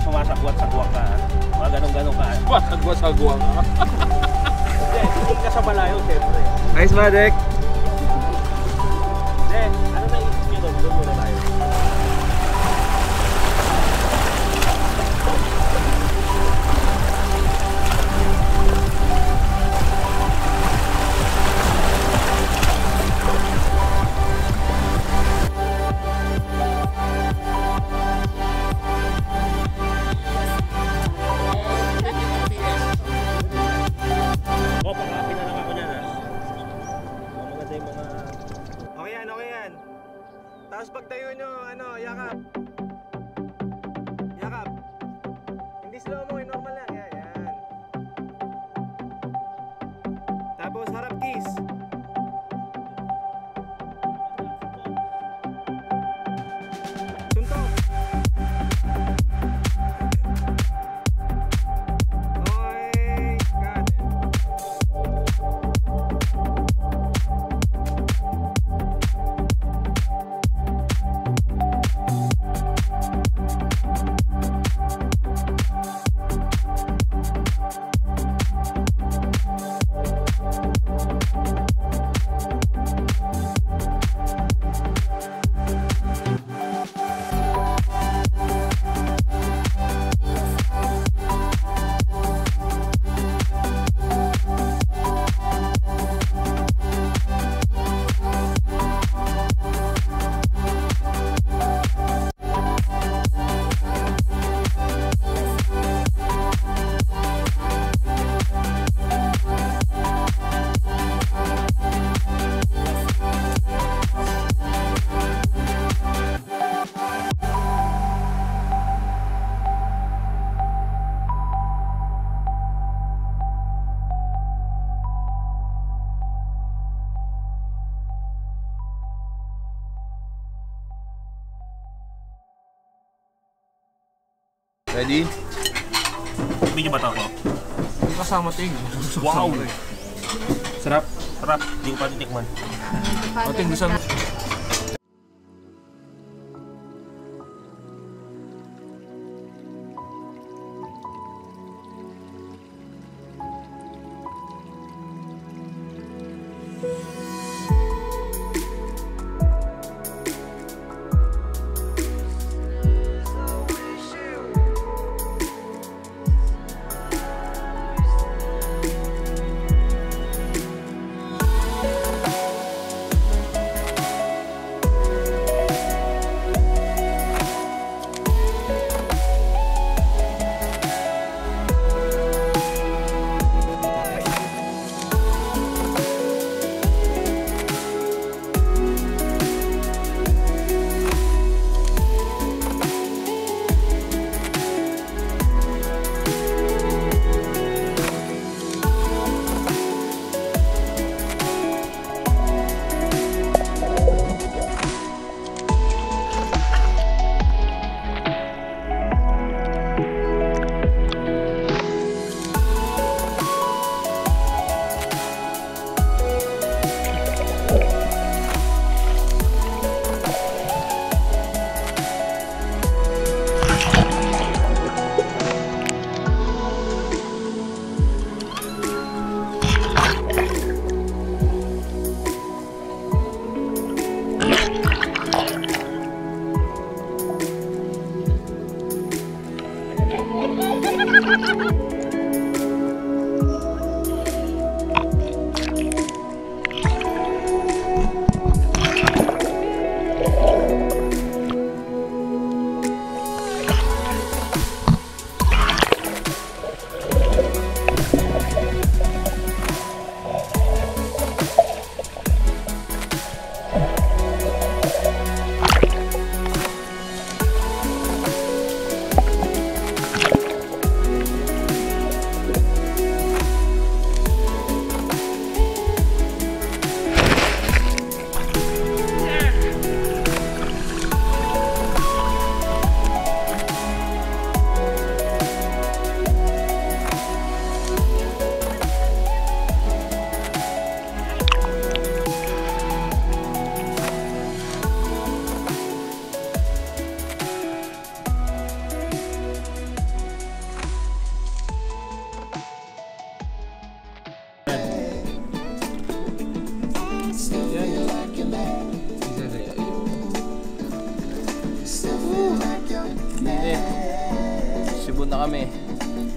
kahit sumasagwat-sagwa ka, mga ganun-ganun ka. Sumasagwat-sagwa ka. Hindi, hindi ka sa malayo, siyempre. Nice, Madek! Hindi, ano naisip nyo doon? Doon muna tayo. Tapos pagtayo nyo, ano, yakap. Yakap. Hindi slow mo, normal lang. Yan, yan. Tapos harap kiss. Suntok. Ready? Bigyan ba ito ako? Kasama ting. Wow! Sarap! Sarap! Hindi ko pa titikman. O ting, gusto mo?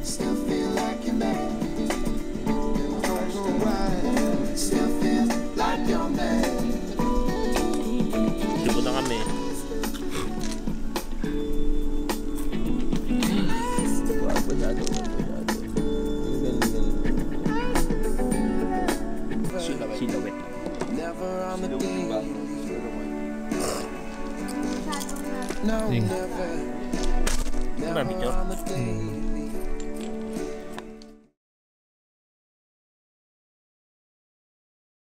Still feel like you're mad. Don't know why. Still feel like you're mad. Lubog na kami. Silawit. Never on the day.